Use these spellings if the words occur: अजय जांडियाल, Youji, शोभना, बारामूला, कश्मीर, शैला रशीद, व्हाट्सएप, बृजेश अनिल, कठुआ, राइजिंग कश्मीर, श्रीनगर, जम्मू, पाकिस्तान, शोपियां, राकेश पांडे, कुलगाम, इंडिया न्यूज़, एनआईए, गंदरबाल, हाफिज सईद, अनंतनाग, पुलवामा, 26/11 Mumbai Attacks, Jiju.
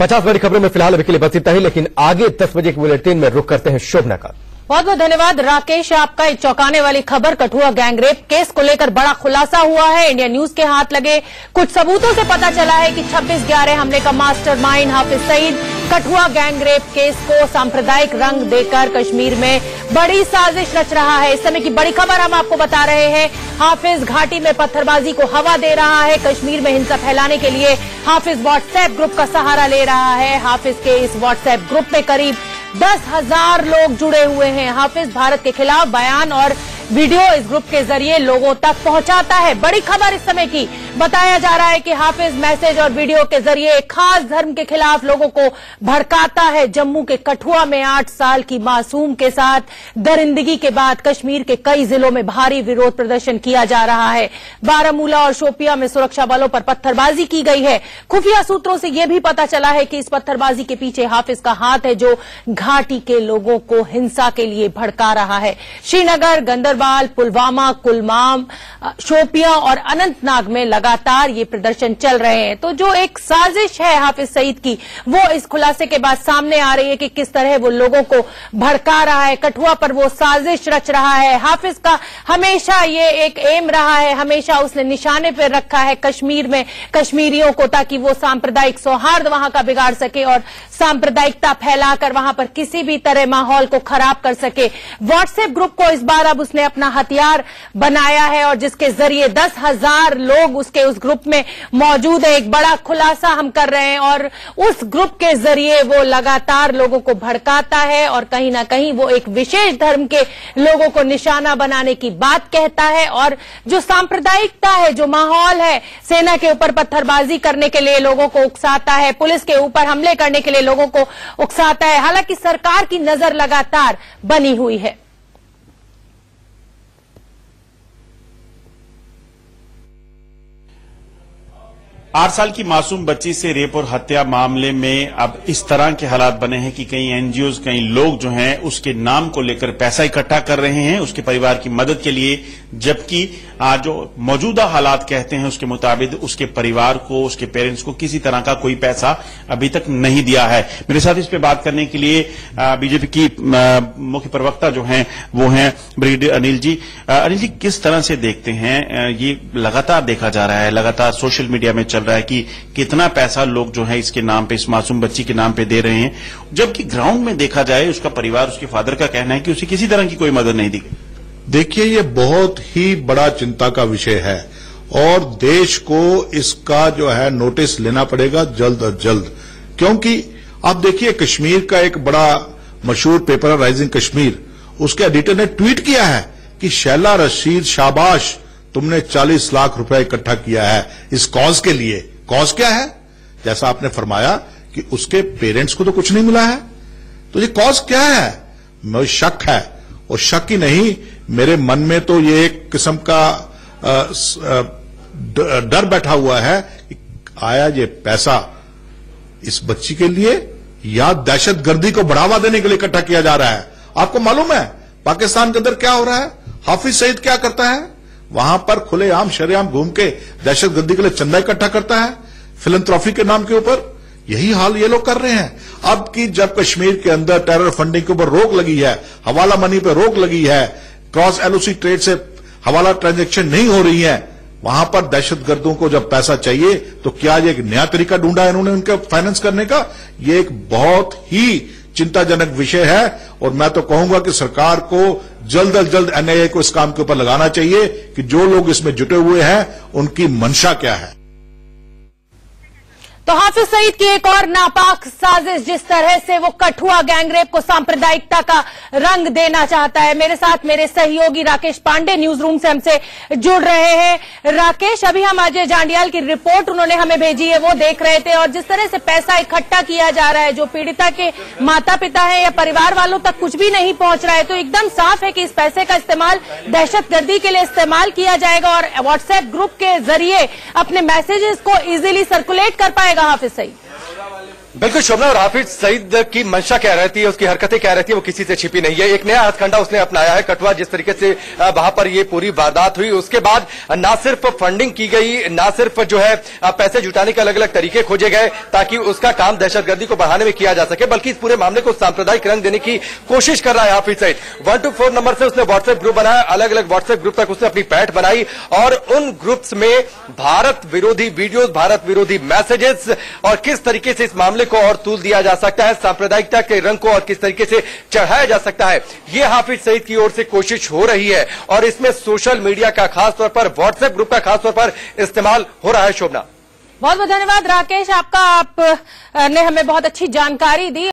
50 बड़ी खबरों में फिलहाल अभी के लिए बस इतना ही, लेकिन आगे 10 बजे के बुलेटिन में रुक करते हैं शोभना का। बहुत बहुत धन्यवाद राकेश, आपका ये चौंकाने वाली खबर। कठुआ गैंगरेप केस को लेकर बड़ा खुलासा हुआ है, इंडिया न्यूज़ के हाथ लगे कुछ सबूतों से पता चला है कि 26/11 हमले का mastermind हाफिज सईद कठुआ gangrape case को सांप्रदायिक रंग देकर कश्मीर में बड़ी साजिश रच रहा है। इस समय की बड़ी खबर हम आपको बता रहे हैं। हाफिज घाटी में पत्थरबाजी को हवा दे रहा है, कश्मीर में हिंसा फैलाने के लिए हाफिज व्हाट्सएप ग्रुप का सहारा ले रहा है। हाफिज के इस व्हाट्सएप ग्रुप में करीब 10,000 लोग जुड़े हुए हैं। हाफिज भारत के खिलाफ बयान और वीडियो इस ग्रुप के जरिए लोगों तक पहुंचाता है। बड़ी खबर इस समय की, बताया जा रहा है कि हाफिज मैसेज और वीडियो के जरिए एक खास धर्म के खिलाफ लोगों को भड़काता है। जम्मू के कठुआ में 8 साल की मासूम के साथ दरिंदगी के बाद कश्मीर के कई जिलों में भारी विरोध प्रदर्शन किया जा रहा है। बारामूला और शोपियां में सुरक्षा बलों पर पत्थरबाजी की गई है। खुफिया सूत्रों से यह भी पता चला है कि इस पत्थरबाजी के पीछे हाफिज का हाथ है, जो घाटी के लोगों को हिंसा के लिए भड़का रहा है। श्रीनगर, गंदरबाल, पुलवामा, कुलगाम, शोपियां और अनंतनाग में लगातार ये प्रदर्शन चल रहे हैं। तो जो एक साजिश है हाफिज सईद की, वो इस खुलासे के बाद सामने आ रही है कि किस तरह वो लोगों को भड़का रहा है। कठुआ पर वो साजिश रच रहा है। हाफिज का हमेशा ये एक एम रहा है, हमेशा उसने निशाने पर रखा है कश्मीर में कश्मीरियों को, ताकि वो सांप्रदायिक सौहार्द वहां का बिगाड़ सके और सांप्रदायिकता फैलाकर वहां पर किसी भी तरह माहौल को खराब कर सके। व्हाट्सएप ग्रुप को इस बार अब उसने अपना हथियार बनाया है और जिसके जरिए 10,000 लोग उसके उस ग्रुप में मौजूद है। एक बड़ा खुलासा हम कर रहे हैं और उस ग्रुप के जरिए वो लगातार लोगों को भड़काता है और कहीं ना कहीं वो एक विशेष धर्म के लोगों को निशाना बनाने की बात कहता है और जो सांप्रदायिकता है, जो माहौल है, सेना के ऊपर पत्थरबाजी करने के लिए लोगों को उकसाता है, पुलिस के ऊपर हमले करने के लिए लोगों को उकसाता है। हालांकि सरकार की नजर लगातार बनी हुई है। आठ साल की मासूम बच्ची से रेप और हत्या मामले में अब इस तरह के हालात बने हैं कि कई एनजीओज, कई लोग जो हैं उसके नाम को लेकर पैसा इकट्ठा कर रहे हैं उसके परिवार की मदद के लिए, जबकि जो मौजूदा हालात कहते हैं उसके मुताबिक उसके परिवार को, उसके पेरेंट्स को किसी तरह का कोई पैसा अभी तक नहीं दिया है। मेरे साथ इस पर बात करने के लिए बीजेपी की मुख्य प्रवक्ता जो हैं वो हैं बृजेश अनिल जी। अनिल जी, किस तरह से देखते हैं, ये लगातार देखा जा रहा है, लगातार सोशल मीडिया में चल रहा है कि कितना पैसा लोग जो है इसके नाम पे, इस मासूम बच्ची के नाम पे दे रहे हैं, जबकि ग्राउंड में देखा जाए उसका परिवार, उसके फादर का कहना है कि उसे किसी तरह की कोई मदद नहीं दी गई। देखिए, ये बहुत ही बड़ा चिंता का विषय है और देश को इसका जो है नोटिस लेना पड़ेगा जल्द अज जल्द, क्योंकि आप देखिए कश्मीर का एक बड़ा मशहूर पेपर है राइजिंग कश्मीर, उसके एडिटर ने ट्वीट किया है कि शैला रशीद शाबाश, तुमने 40 लाख रुपया इकट्ठा किया है इस कॉज के लिए। कॉज क्या है, जैसा आपने फरमाया कि उसके पेरेंट्स को तो कुछ नहीं मिला है, तो ये कॉज क्या है। मुझे शक है, और शक ही नहीं, मेरे मन में तो ये एक किस्म का डर बैठा हुआ है कि आया ये पैसा इस बच्ची के लिए या दहशतगर्दी को बढ़ावा देने के लिए इकट्ठा किया जा रहा है। आपको मालूम है पाकिस्तान के अंदर क्या हो रहा है, हाफिज सईद क्या करता है, वहां पर खुलेआम शरेआम घूम के दहशतगर्दी के लिए चंदा इकट्ठा करता है फिलंथ्रॉफी के नाम के ऊपर। यही हाल ये लोग कर रहे हैं। अब की जब कश्मीर के अंदर टेरर फंडिंग के ऊपर रोक लगी है, हवाला मनी पर रोक लगी है, क्रॉस एलओसी ट्रेड से हवाला ट्रांजैक्शन नहीं हो रही है, वहां पर दहशतगर्दों को जब पैसा चाहिए तो क्या ये एक नया तरीका ढूंढा है इन्होंने उनके फाइनेंस करने का। ये एक बहुत ही चिंताजनक विषय है और मैं तो कहूंगा कि सरकार को जल्द अज जल्द एनआईए को इस काम के ऊपर लगाना चाहिए कि जो लोग इसमें जुटे हुए हैं उनकी मंशा क्या है। तो हाफिज सईद की एक और नापाक साजिश, जिस तरह से वो कठुआ गैंगरेप को सांप्रदायिकता का रंग देना चाहता है। मेरे साथ मेरे सहयोगी राकेश पांडे न्यूज रूम से हमसे जुड़ रहे हैं। राकेश, अभी हम अजय जांडियाल की रिपोर्ट उन्होंने हमें भेजी है, वो देख रहे थे, और जिस तरह से पैसा इकट्ठा किया जा रहा है, जो पीड़िता के माता पिता है या परिवार वालों तक कुछ भी नहीं पहुंच रहा है, तो एकदम साफ है कि इस पैसे का इस्तेमाल दहशतगर्दी के लिए इस्तेमाल किया जाएगा और व्हाट्सएप ग्रुप के जरिए अपने मैसेजेस को इजिली सर्कुलेट कर पाएगा हाफिज सईद। बिल्कुल शोभना, और हाफिज सईद की मंशा क्या रहती है, उसकी हरकतें क्या रहती है, वो किसी से छिपी नहीं है। एक नया हथकंडा उसने अपनाया है कठुआ, जिस तरीके से वहां पर ये पूरी वारदात हुई उसके बाद ना सिर्फ फंडिंग की गई, ना सिर्फ जो है पैसे जुटाने के अलग अलग तरीके खोजे गए ताकि उसका काम दहशतगर्दी को बढ़ाने में किया जा सके, बल्कि इस पूरे मामले को सांप्रदायिक रंग देने की कोशिश कर रहा है हाफिज सईद। 124 नंबर से उसने व्हाट्सएप ग्रुप बनाया, अलग अलग व्हाट्सएप ग्रुप तक उसने अपनी पैठ बनाई और उन ग्रुप्स में भारत विरोधी वीडियोज, भारत विरोधी मैसेजेस और किस तरीके से इस मामले को और तूल दिया जा सकता है, सांप्रदायिकता के रंग को और किस तरीके से चढ़ाया जा सकता है, ये हाफिज सईद की ओर से कोशिश हो रही है और इसमें सोशल मीडिया का खासतौर पर व्हाट्सएप ग्रुप का खासतौर पर इस्तेमाल हो रहा है। शोभना बहुत बहुत धन्यवाद राकेश आपका, आपने हमें बहुत अच्छी जानकारी दी।